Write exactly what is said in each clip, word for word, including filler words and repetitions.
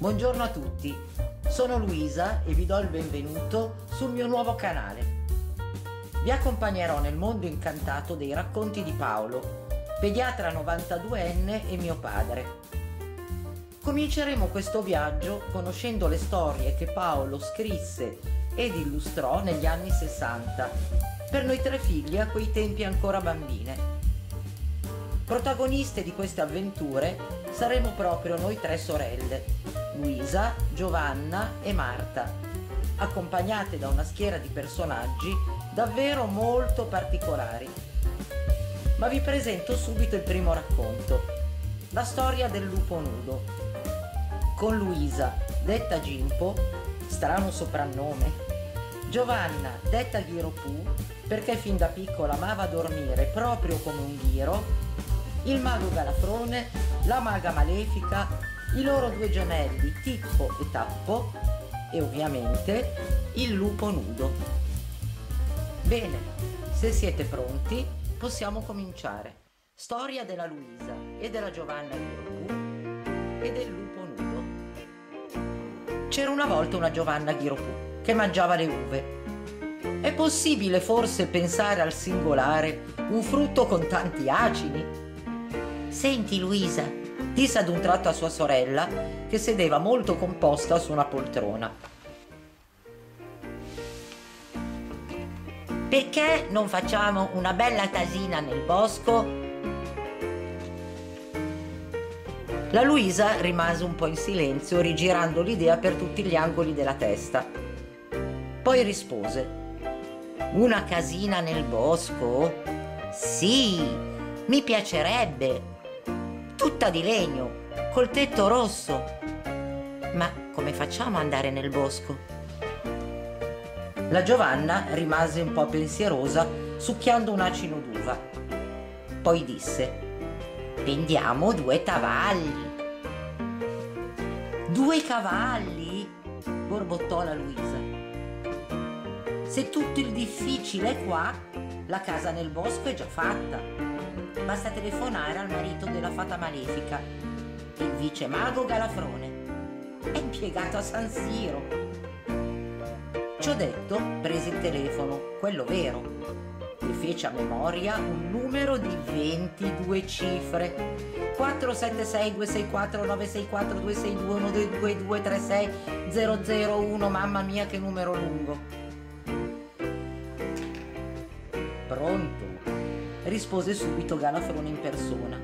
Buongiorno a tutti, sono Luisa e vi do il benvenuto sul mio nuovo canale. Vi accompagnerò nel mondo incantato dei racconti di Paolo, pediatra novantaduenne e mio padre. Cominceremo questo viaggio conoscendo le storie che Paolo scrisse ed illustrò negli anni sessanta, per noi tre figli a quei tempi ancora bambine. Protagoniste di queste avventure saremo proprio noi tre sorelle, Luisa, Giovanna e Marta, accompagnate da una schiera di personaggi davvero molto particolari. Ma vi presento subito il primo racconto, la storia del lupo nudo, con Luisa, detta Gimpo, strano soprannome, Giovanna, detta Ghiropù, perché fin da piccola amava dormire proprio come un ghiro, il mago Galafrone, la maga Malefica, i loro due gemelli Tito e Tappo e ovviamente il lupo nudo. Bene, se siete pronti possiamo cominciare. Storia della Luisa e della Giovanna Ghiropù e del lupo nudo. C'era una volta una Giovanna Ghiropù che mangiava le uve. È possibile forse pensare al singolare un frutto con tanti acini? Senti Luisa, disse ad un tratto a sua sorella, che sedeva molto composta su una poltrona. Perché non facciamo una bella casina nel bosco? La Luisa rimase un po' in silenzio, rigirando l'idea per tutti gli angoli della testa. Poi rispose: una casina nel bosco? Sì, mi piacerebbe. Tutta di legno, col tetto rosso. Ma come facciamo ad andare nel bosco? La Giovanna rimase un po' pensierosa, succhiando un acino d'uva. Poi disse: vendiamo due cavalli. Due cavalli? Borbottò la Luisa. Se tutto il difficile è qua, la casa nel bosco è già fatta. Basta telefonare al marito della fata malefica, il vice mago Galafrone. È impiegato a San Siro. Ciò detto, prese il telefono, quello vero, e fece a memoria un numero di ventidue cifre: quattro sette sei due sei quattro nove sei quattro due sei due uno due due due tre sei zero zero uno. Mamma mia, che numero lungo! Pronto? Rispose subito Galafrone in persona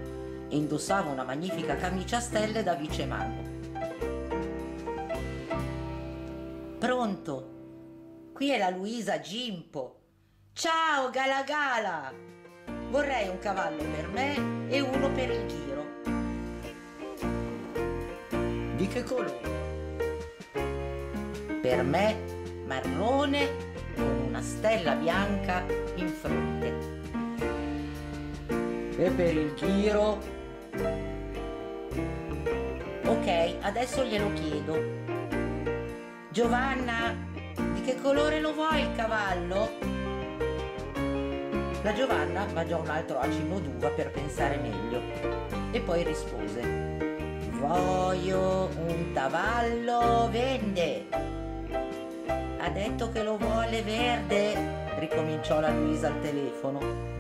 e indossava una magnifica camicia a stelle da vice mago. Pronto? Qui è la Luisa Gimpo. Ciao Gala Gala! Vorrei un cavallo per me e uno per il ghiro. Di che colore? Per me marrone con una stella bianca in fronte. E per il ghiro? Ok, adesso glielo chiedo. Giovanna, di che colore lo vuoi il cavallo? La Giovanna mangiò un altro acino d'uva per pensare meglio e poi rispose: voglio un cavallo verde. Ha detto che lo vuole verde, ricominciò la Luisa al telefono.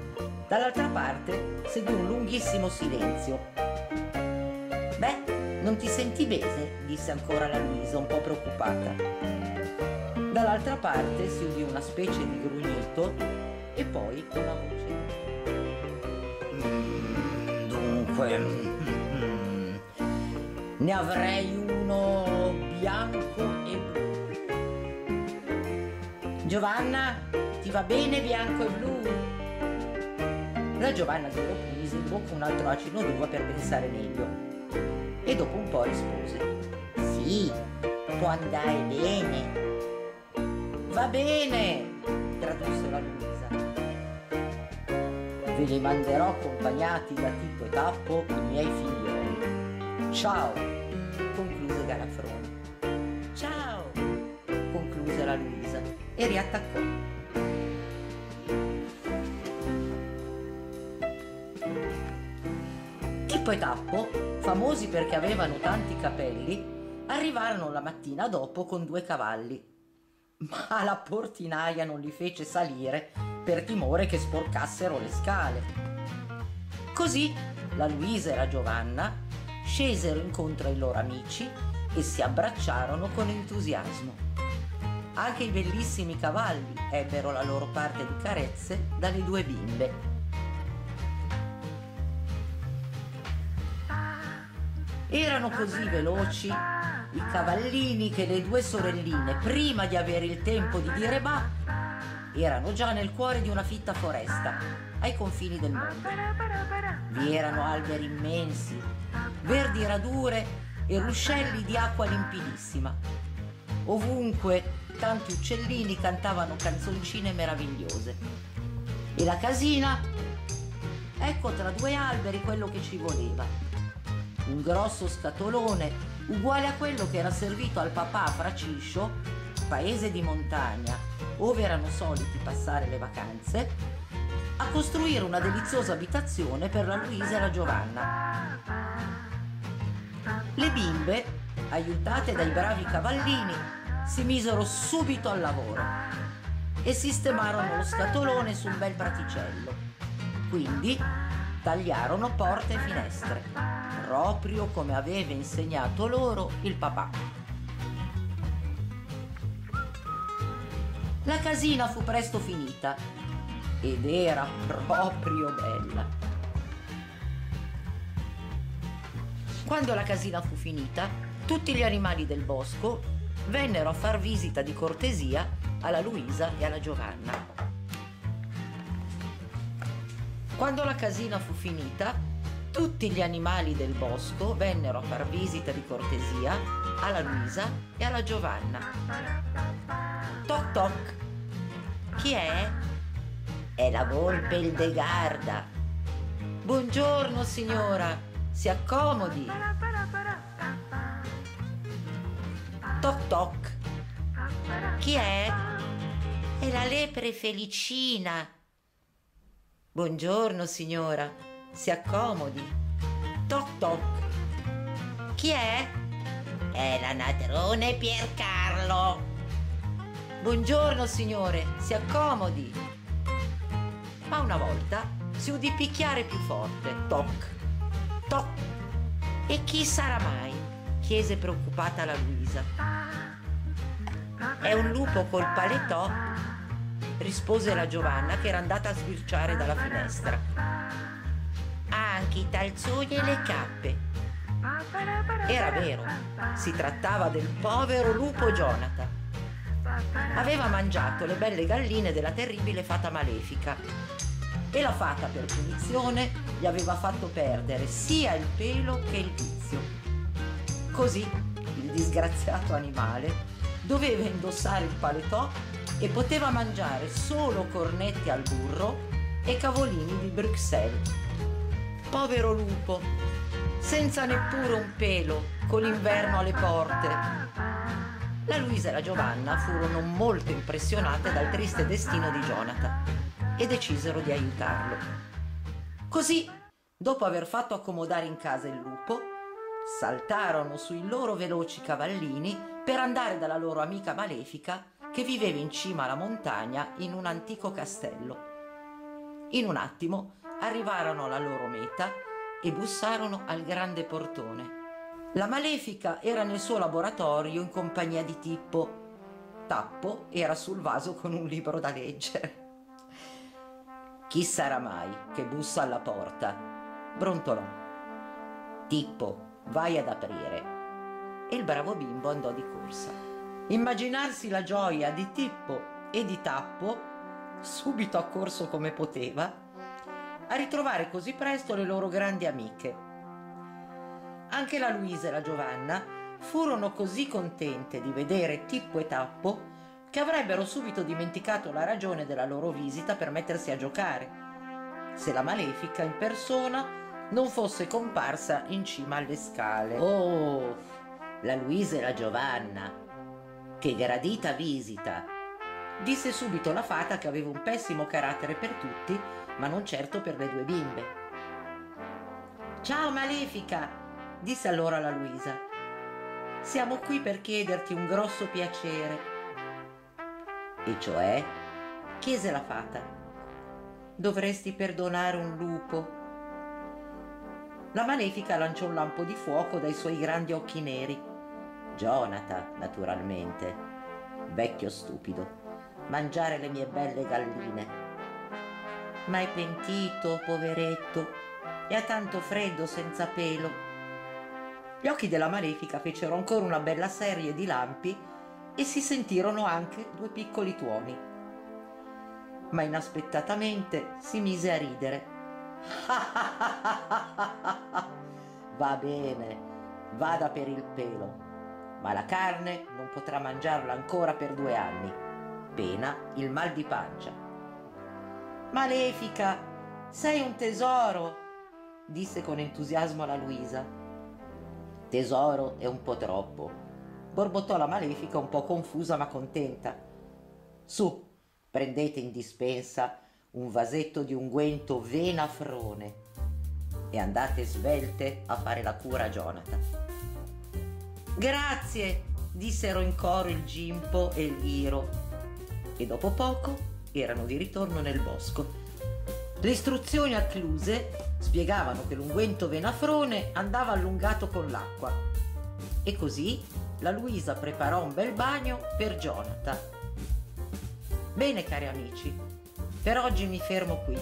Dall'altra parte seguì un lunghissimo silenzio. Beh, non ti senti bene? Disse ancora la Luisa, un po' preoccupata. Dall'altra parte si udì una specie di grugnito e poi una voce. Mm, dunque, mm, ne avrei uno bianco e blu. Giovanna, ti va bene bianco e blu? La Giovanna Ghiropù mise in bocca un altro acino d'uva per pensare meglio e dopo un po' rispose: sì, può andare bene. Va bene, tradusse la Luisa. Ve li manderò accompagnati da Tito e Tappo, i miei figlioli. Ciao, concluse Galafrone. Ciao, concluse la Luisa e riattaccò. Poi Tappo, famosi perché avevano tanti capelli, Arrivarono la mattina dopo con due cavalli, ma la portinaia non li fece salire per timore che sporcassero le scale. Così la Luisa e la Giovanna scesero incontro ai loro amici e si abbracciarono con entusiasmo. Anche i bellissimi cavalli ebbero la loro parte di carezze dalle due bimbe. Erano così veloci i cavallini che le due sorelline, prima di avere il tempo di dire bah, erano già nel cuore di una fitta foresta, ai confini del mondo. Vi erano alberi immensi, verdi radure e ruscelli di acqua limpidissima. Ovunque tanti uccellini cantavano canzoncine meravigliose. E la casina? Ecco tra due alberi quello che ci voleva. Un grosso scatolone uguale a quello che era servito al papà a Fraciscio, paese di montagna ove erano soliti passare le vacanze, a costruire una deliziosa abitazione per la Luisa e la Giovanna. Le bimbe, aiutate dai bravi cavallini, si misero subito al lavoro e sistemarono lo scatolone su un bel praticello. Quindi tagliarono porte e finestre, proprio come aveva insegnato loro il papà. La casina fu presto finita ed era proprio bella. Quando la casina fu finita, tutti gli animali del bosco vennero a far visita di cortesia alla Luisa e alla Giovanna. Quando la casina fu finita, Tutti gli animali del bosco vennero a far visita di cortesia alla Luisa e alla Giovanna. Toc toc! Chi è? È la volpe Ildegarda. Buongiorno signora, si accomodi. Toc toc! Chi è? È la lepre Felicina. Buongiorno signora. Si accomodi. Toc toc. Chi è? È la Natrone Piercarlo. Buongiorno signore, si accomodi. Ma una volta si udì picchiare più forte. Toc toc. E chi sarà mai? Chiese preoccupata la Luisa. È un lupo col paletò, rispose la Giovanna, che era andata a sbirciare dalla finestra. Ha anche i calzoni e le cappe. Era vero, si trattava del povero lupo Jonathan. Aveva mangiato le belle galline della terribile fata malefica e la fata, per punizione, gli aveva fatto perdere sia il pelo che il vizio. Così il disgraziato animale doveva indossare il paletò e poteva mangiare solo cornetti al burro e cavolini di Bruxelles. Povero lupo, senza neppure un pelo, con l'inverno alle porte. La Luisa e la Giovanna furono molto impressionate dal triste destino di Jonathan e decisero di aiutarlo. Così, dopo aver fatto accomodare in casa il lupo, saltarono sui loro veloci cavallini per andare dalla loro amica Malefica, che viveva in cima alla montagna in un antico castello. In un attimo arrivarono alla loro meta e bussarono al grande portone. La Malefica era nel suo laboratorio in compagnia di Tippo. Tappo era sul vaso con un libro da leggere. Chi sarà mai che bussa alla porta? Brontolò. Tippo, vai ad aprire. E il bravo bimbo andò di corsa. Immaginarsi la gioia di Tippo e di Tappo, subito accorso come poteva a ritrovare così presto le loro grandi amiche. Anche la Luisa e la Giovanna furono così contente di vedere Tippo e Tappo che avrebbero subito dimenticato la ragione della loro visita per mettersi a giocare, se la Malefica in persona non fosse comparsa in cima alle scale. Oh, la Luisa e la Giovanna, che gradita visita! Disse subito la fata, che aveva un pessimo carattere per tutti, ma non certo per le due bimbe. Ciao Malefica, disse allora la Luisa. siamo qui per chiederti un grosso piacere. E cioè? Chiese la fata. Dovresti perdonare un lupo. La malefica lanciò un lampo di fuoco dai suoi grandi occhi neri. Jonathan, naturalmente. Vecchio stupido. Mangiare le mie belle galline. Ma è pentito, poveretto. E ha tanto freddo senza pelo. Gli occhi della malefica fecero ancora una bella serie di lampi e si sentirono anche due piccoli tuoni. Ma inaspettatamente si mise a ridere. Va bene, vada per il pelo, ma la carne non potrà mangiarla ancora per due anni, pena il mal di pancia. Malefica, sei un tesoro, disse con entusiasmo la Luisa. Tesoro è un po' troppo, borbottò la malefica un po' confusa ma contenta. Su, prendete in dispensa un vasetto di unguento venafrone e andate svelte a fare la cura a Jonathan. Grazie, dissero in coro il Gimpo e il Ghiro, e dopo poco erano di ritorno nel bosco. Le istruzioni accluse spiegavano che l'unguento venafrone andava allungato con l'acqua, e così la Luisa preparò un bel bagno per Jonathan. Bene, cari amici, per oggi mi fermo qui.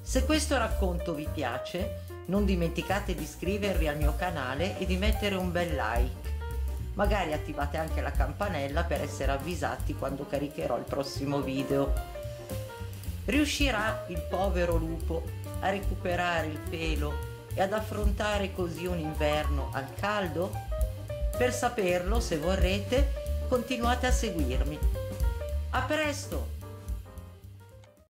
Se questo racconto vi piace, non dimenticate di iscrivervi al mio canale e di mettere un bel like. Magari attivate anche la campanella per essere avvisati quando caricherò il prossimo video. Riuscirà il povero lupo a recuperare il pelo e ad affrontare così un inverno al caldo? Per saperlo, se vorrete, continuate a seguirmi. A presto!